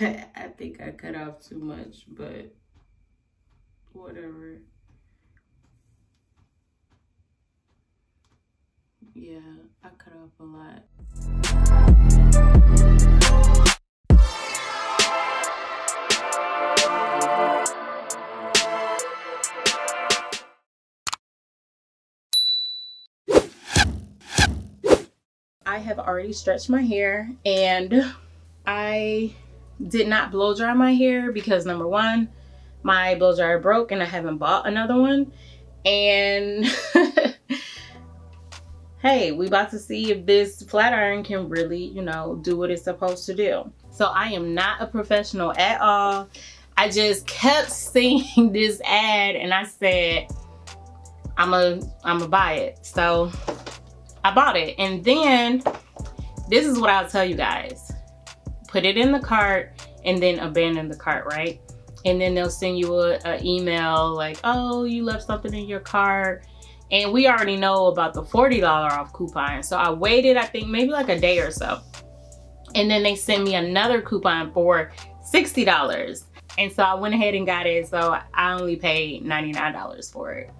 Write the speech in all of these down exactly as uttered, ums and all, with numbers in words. I think I cut off too much, but whatever. Yeah, I cut off a lot. I have already stretched my hair, and I did not blow dry my hair because number one, my blow dryer broke and I haven't bought another one, and hey, we about to see if this flat iron can really, you know, do what it's supposed to do. So I am not a professional at all. I just kept seeing this ad and I said, I'm a, I'm a buy it. So I bought it, and then this is what I'll tell you guys. Put it in the cart and then abandon the cart, right? And then they'll send you an email like, oh, you left something in your cart. And we already know about the forty dollar off coupon. So I waited, I think maybe like a day or so. And then they sent me another coupon for sixty dollars. And so I went ahead and got it. So I only paid ninety-nine dollars for it,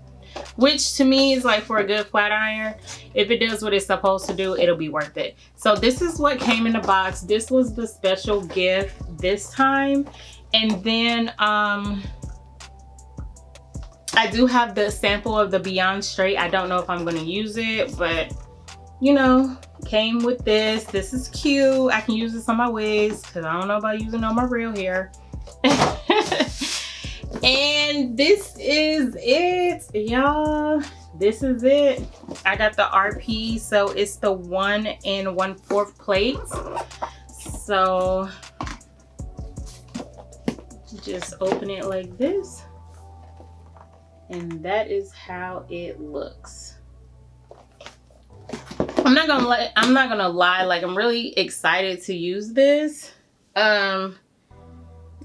which to me is like, for a good flat iron, if it does what it's supposed to do, it'll be worth it. So this is what came in the box. This was the special gift this time. And then um I do have the sample of the Beyond Straight. I don't know if I'm going to use it, but you know, came with this. This is cute. I can use this on my wigs because I don't know about using it on my real hair. And this is it, y'all. This is it. I got the R P, so it's the one and one fourth plate. So just open it like this, and that is how it looks. I'm not gonna let, I'm not gonna lie, like I'm really excited to use this. Um,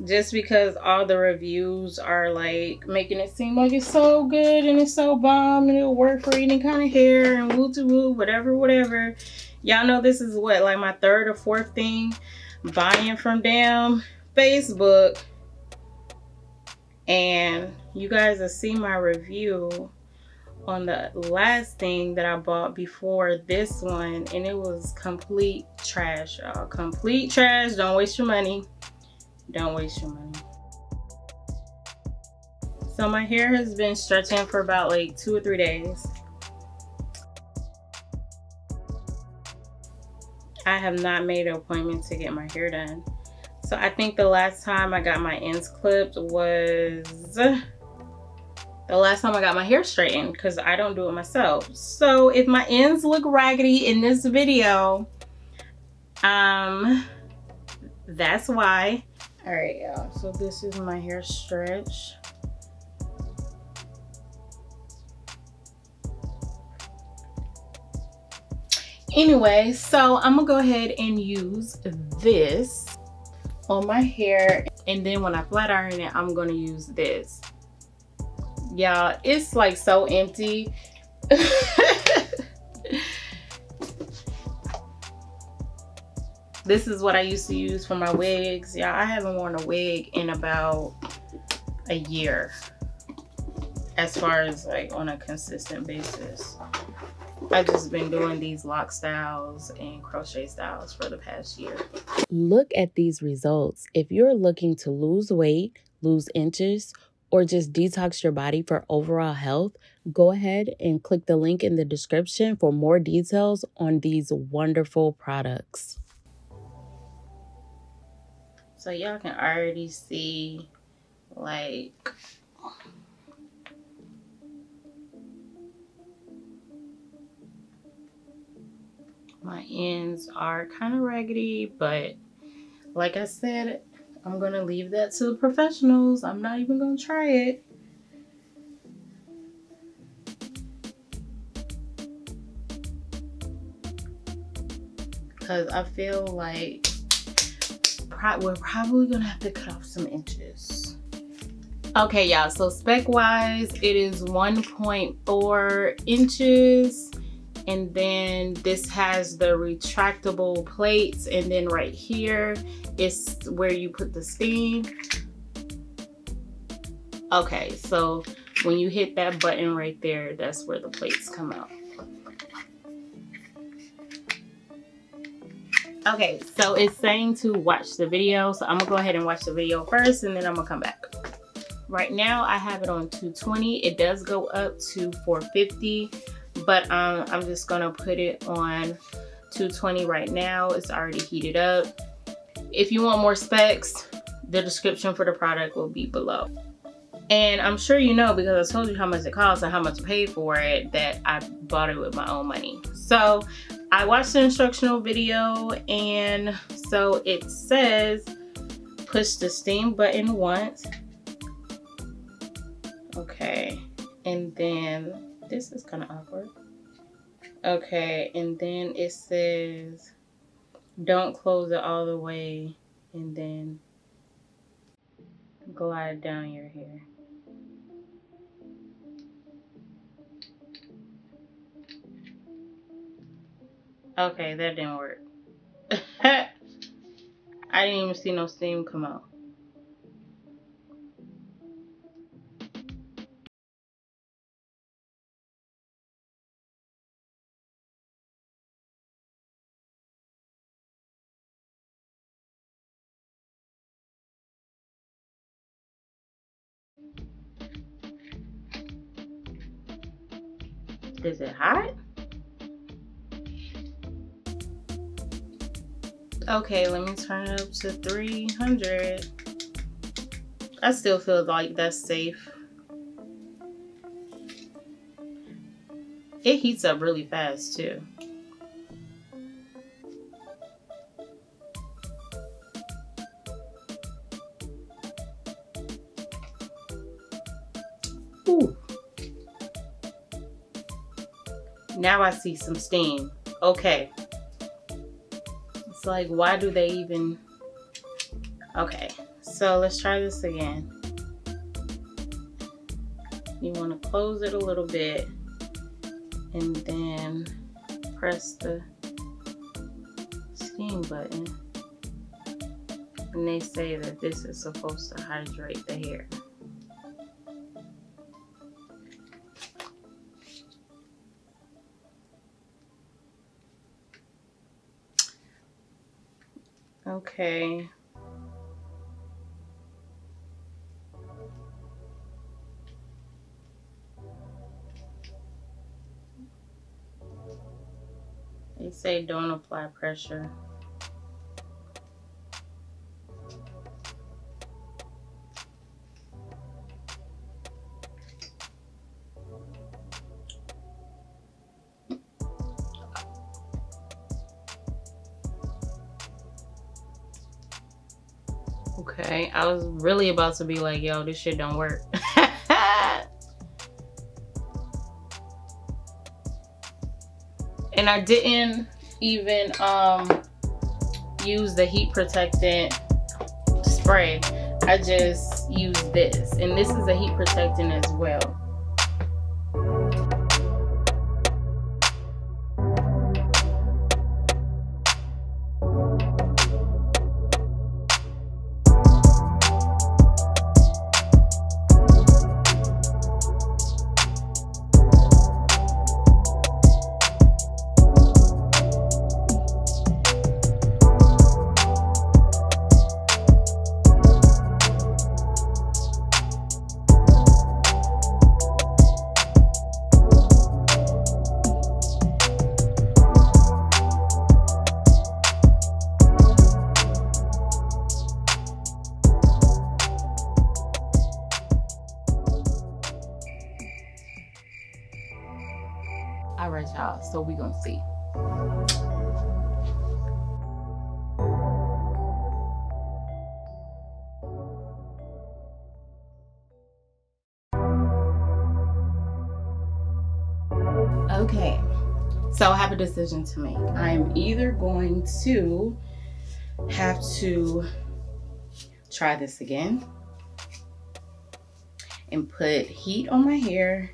just because all the reviews are like making it seem like it's so good and it's so bomb and it'll work for any kind of hair and woo to woo, whatever, whatever. Y'all know this is what, like my third or fourth thing buying from damn Facebook. And you guys will see my review on the last thing that I bought before this one, and it was complete trash, y'all. Complete trash. Don't waste your money. Don't waste your money. So my hair has been stretching for about like two or three days. I have not made an appointment to get my hair done. So I think the last time I got my ends clipped was the last time I got my hair straightened, because I don't do it myself. So if my ends look raggedy in this video, um, that's why. All right, y'all, so this is my hair stretch. Anyway, so I'm gonna go ahead and use this on my hair, and then when I flat iron it, I'm gonna use this. Y'all, it's like so empty. This is what I used to use for my wigs. Y'all, I haven't worn a wig in about a year, as far as like on a consistent basis. I've just been doing these lock styles and crochet styles for the past year. Look at these results. If you're looking to lose weight, lose inches, or just detox your body for overall health, go ahead and click the link in the description for more details on these wonderful products. So y'all can already see like my ends are kind of raggedy, but like I said, I'm gonna leave that to the professionals. I'm not even gonna try it. Cause I feel like pro we're probably gonna have to cut off some inches. Okay, y'all, so spec wise, it is one point four inches. And then this has the retractable plates, and then right here is where you put the steam. Okay, so when you hit that button right there, that's where the plates come out. Okay, so it's saying to watch the video, so I'm gonna go ahead and watch the video first, and then I'm gonna come back. Right now I have it on two twenty. It does go up to four fifty, but um, I'm just gonna put it on two twenty right now. It's already heated up. If you want more specs, the description for the product will be below. And I'm sure you know, because I told you how much it costs and how much I paid for it, that I bought it with my own money. So I watched the instructional video, and so it says push the steam button once. Okay, and then this is kind of awkward. Okay, and then it says don't close it all the way, and then glide down your hair. Okay, that didn't work. I didn't even see no steam come out. Is it hot? Okay, let me turn it up to three hundred. I still feel like that's safe. It heats up really fast too. Ooh. Now I see some steam. Okay. It's like, why do they even? Okay, so let's try this again. You want to close it a little bit and then press the steam button. And they say that this is supposed to hydrate the hair. Okay. They say don't apply pressure. Okay, I was really about to be like, yo, this shit don't work. And I didn't even um, use the heat protectant spray. I just used this. And this is a heat protectant as well. All right, y'all, so we gonna see. Okay, so I have a decision to make. I'm either going to have to try this again and put heat on my hair,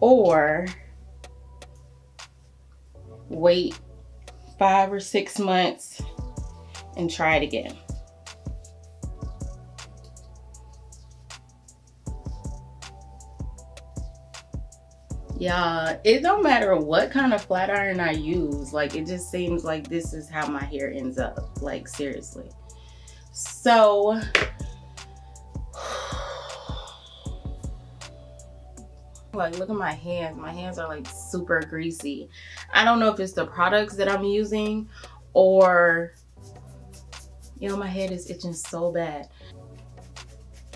or wait five or six months and try it again. Yeah, it don't matter what kind of flat iron I use, like it just seems like this is how my hair ends up, like seriously. So like look at my hands, my hands are like super greasy. I don't know if it's the products that I'm using or, you know, my head is itching so bad.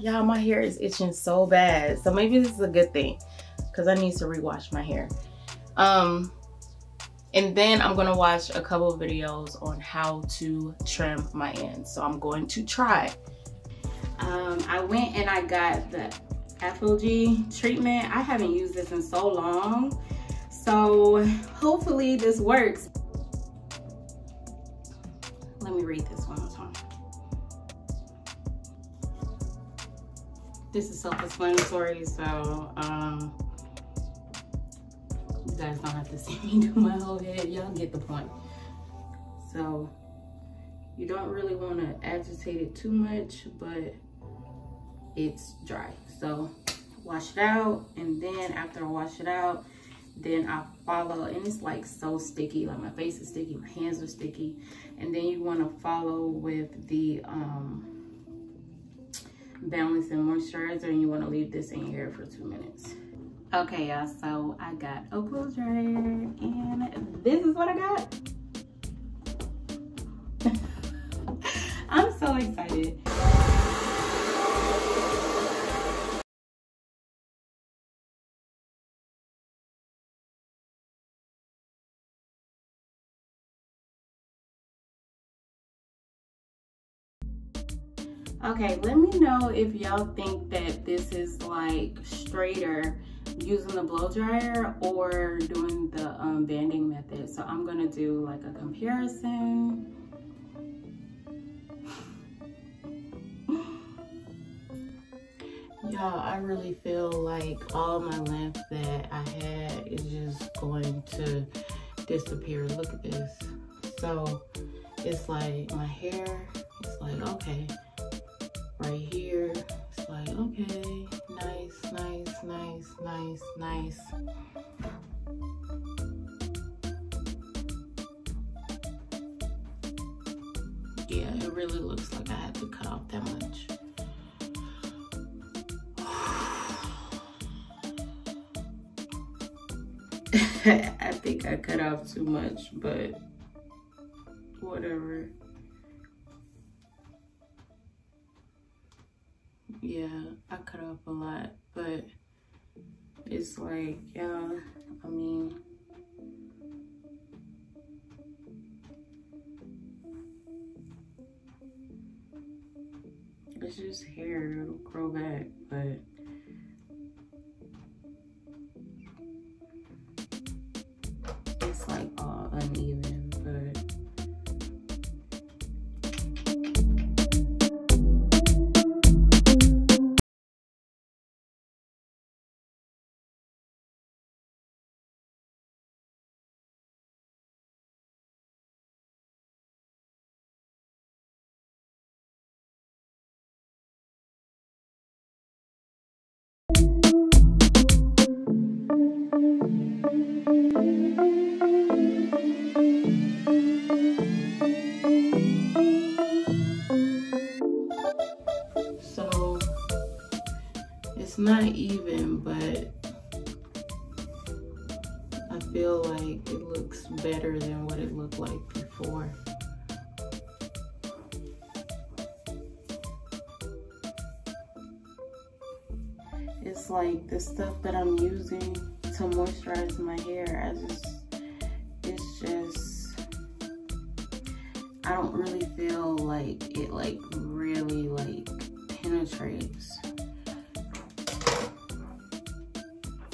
Y'all, my hair is itching so bad, so maybe this is a good thing. Cause I need to rewash my hair. Um, and then I'm gonna watch a couple of videos on how to trim my ends. So I'm going to try. Um, I went and I got the Apogee treatment. I haven't used this in so long. So hopefully this works. Let me read this one more time. This is self-explanatory, so um, you guys don't have to see me do my whole head. Y'all get the point. So you don't really want to agitate it too much, but it's dry. So wash it out, and then after I wash it out, then I follow, and it's like so sticky. Like my face is sticky, my hands are sticky. And then you want to follow with the um, Beyond Straight moisturizer, and you want to leave this in here for two minutes. Okay, y'all, so I got a blow dryer, and this is what I got. I'm so excited. Okay, let me know if y'all think that this is like straighter using the blow dryer or doing the um, banding method. So I'm gonna do like a comparison. Y'all, I really feel like all my length that I had is just going to disappear. Look at this. So it's like my hair, it's like, okay, right here, it's like, okay, nice, nice, nice, nice, nice. Yeah, it really looks like I had to cut off that much. I think I cut off too much, but whatever. Yeah, I cut off a lot, but it's like, yeah, I mean, it's just hair, it'll grow back, but it's like all uneven. So it's not even, but I feel like it looks better than what it looked like before. It's like the stuff that I'm using to moisturize my hair, I just, it's just, I don't really feel like it like really like penetrates.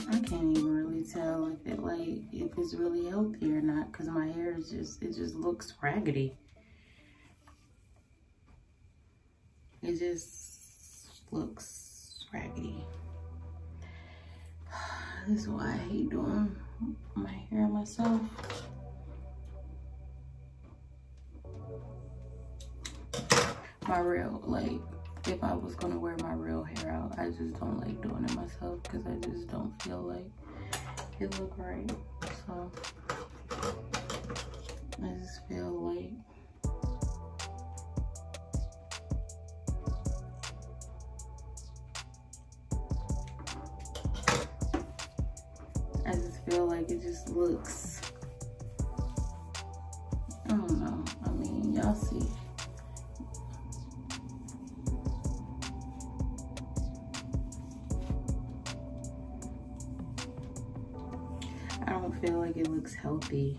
I can't even really tell if it like, if it's really healthy or not, because my hair is just, it just looks raggedy. It just looks raggedy. This is why I hate doing my hair myself. my real, like, if I was gonna wear my real hair out. I just don't like doing it myself because I just don't feel like it look right. So I just feel like I just feel like it just looks, I don't know. I mean, y'all see. I don't feel like it looks healthy.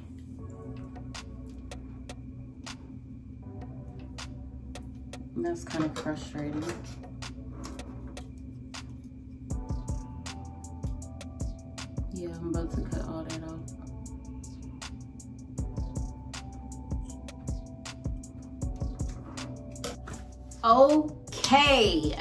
And that's kind of frustrating. Yeah, I'm about to cut all that off. Okay,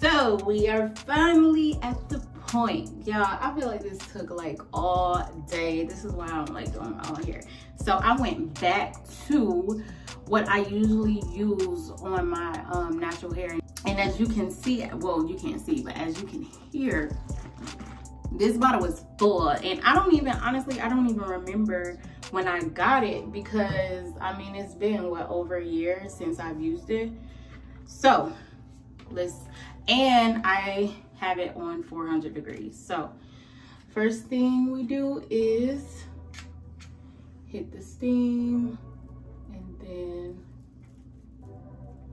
so we are finally at the point. Y'all, I feel like this took like all day. This is why I don't like doing all hair. So I went back to what I usually use on my um, natural hair. And as you can see, well, you can't see, but as you can hear, this bottle was full. And I don't even, honestly, I don't even remember when I got it because, I mean, it's been, what, over a year since I've used it. So, let's, and I have it on four hundred degrees. So, first thing we do is hit the steam and then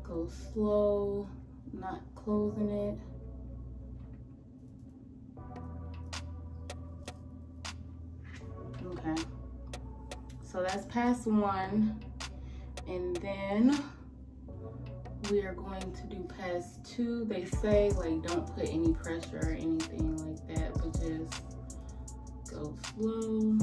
go slow, not closing it. Okay, so that's past one, and then we are going to do past two. They say, like, don't put any pressure or anything like that, but just go slow.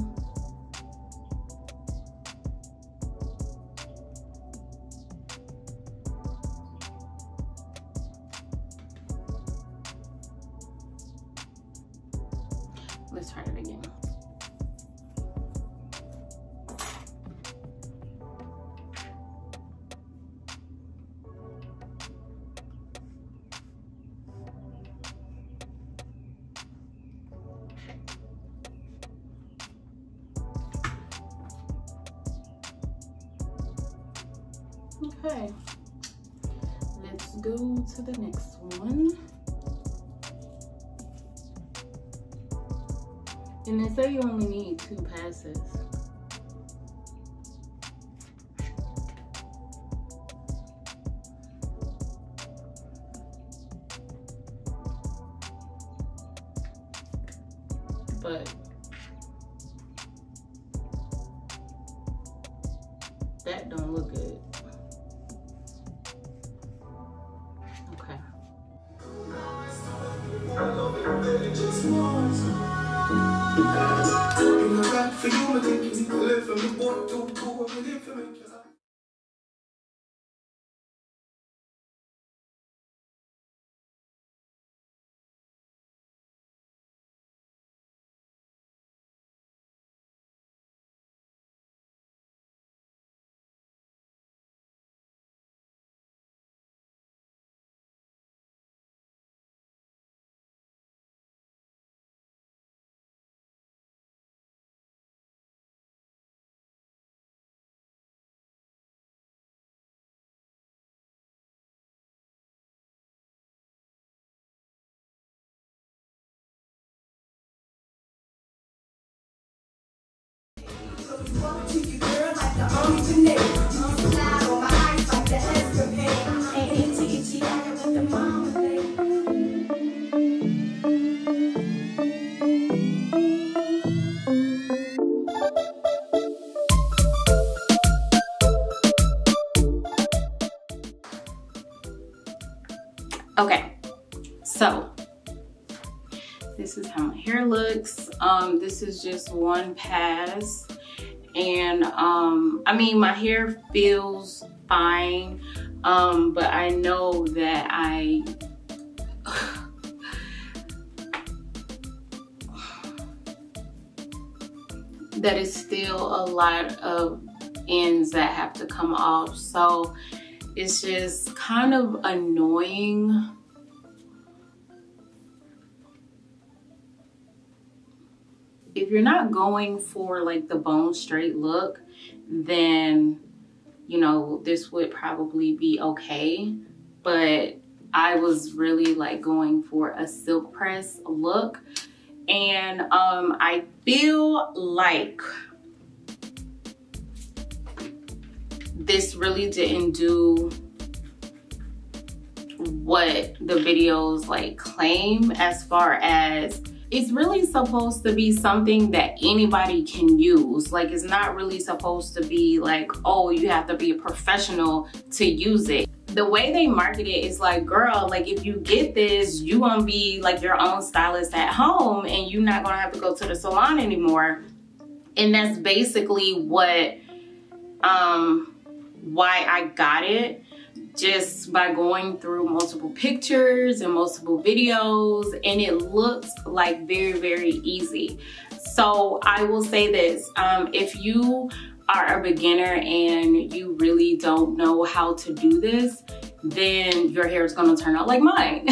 Let's try it again. Okay, let's go to the next one. And they say you only need two passes. But that don't look good. Okay, so this is how my hair looks. Um, this is just one pass. And um I mean, my hair feels fine, um but I know that I that is still a lot of ends that have to come off. So It's just kind of annoying. If you're not going for like the bone straight look, then, you know, this would probably be okay. But I was really like going for a silk press look. And um, I feel like this really didn't do what the videos like claim, as far as it's really supposed to be something that anybody can use. Like, it's not really supposed to be like, oh, you have to be a professional to use it. The way they market it is like, girl, like if you get this, you gonna be like your own stylist at home and you're not gonna have to go to the salon anymore. And that's basically what, um, why I got it, just by going through multiple pictures and multiple videos, and it looks like very, very easy. So I will say this, um, if you are a beginner and you really don't know how to do this, then your hair is gonna turn out like mine.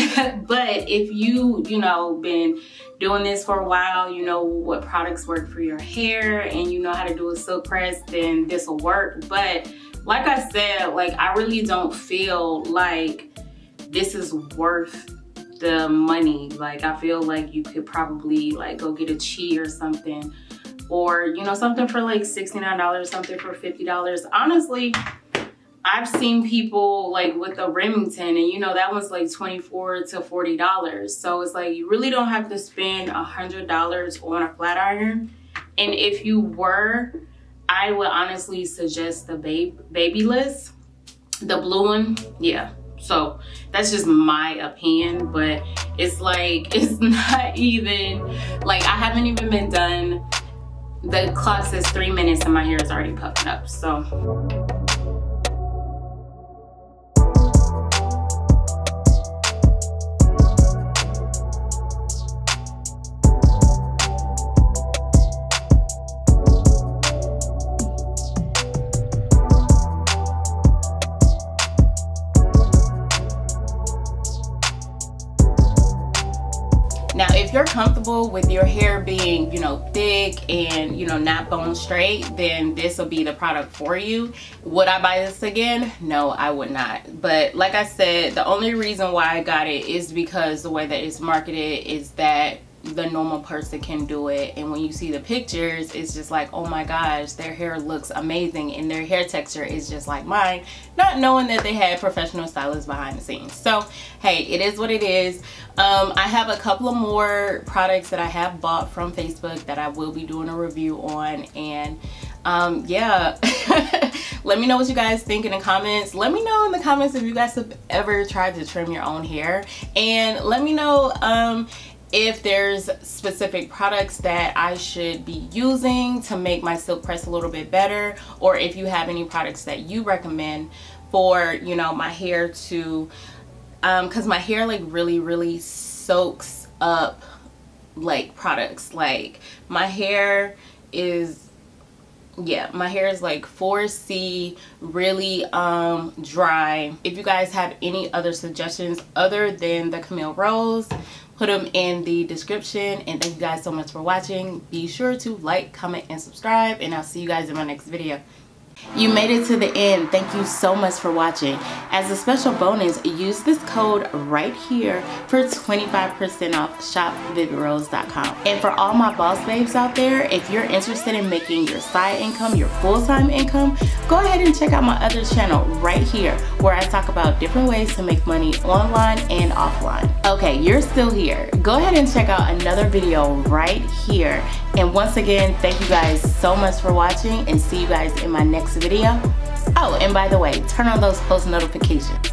But if you, you know, been doing this for a while, you know what products work for your hair and you know how to do a silk press, then this will work. But like I said, like I really don't feel like this is worth the money. Like I feel like you could probably like go get a Chi or something, or you know, something for like sixty-nine dollars, something for fifty dollars. Honestly, I've seen people like with a Remington, and you know, that one's like twenty-four to forty dollars. So it's like, you really don't have to spend one hundred dollars on a flat iron. And if you were, I would honestly suggest the Babyliss, the blue one. Yeah, so that's just my opinion, but it's like, it's not even, like I haven't even been done. The clock says three minutes and my hair is already puffed up, so. Now, if you're comfortable with your hair being, you know, thick and, you know, not bone straight, then this will be the product for you. Would I buy this again? No, I would not. But like I said, the only reason why I got it is because the way that it's marketed is that the normal person can do it. And when you see the pictures, it's just like, oh my gosh, their hair looks amazing and their hair texture is just like mine, not knowing that they had professional stylists behind the scenes. So hey, it is what it is. Um, I have a couple of more products that I have bought from Facebook that I will be doing a review on, and um, yeah. Let me know what you guys think in the comments. Let me know in the comments if you guys have ever tried to trim your own hair, and let me know um, if there's specific products that I should be using to make my silk press a little bit better, or if you have any products that you recommend for, you know, my hair to, um, cause my hair like really, really soaks up like products. Like my hair is, yeah, my hair is like four C, really um dry. If you guys have any other suggestions other than the Camille Rose, put them in the description, and thank you guys so much for watching. Be sure to like, comment, and subscribe, and I'll see you guys in my next video. You made it to the end. Thank you so much for watching. As a special bonus, use this code right here for twenty-five percent off shop vivid rose dot com. And for all my boss babes out there, if you're interested in making your side income your full-time income, go ahead and check out my other channel right here where I talk about different ways to make money online and offline. Okay, you're still here. Go ahead and check out another video right here. And once again, thank you guys so much for watching, and see you guys in my next video. Oh, and by the way, turn on those post notifications.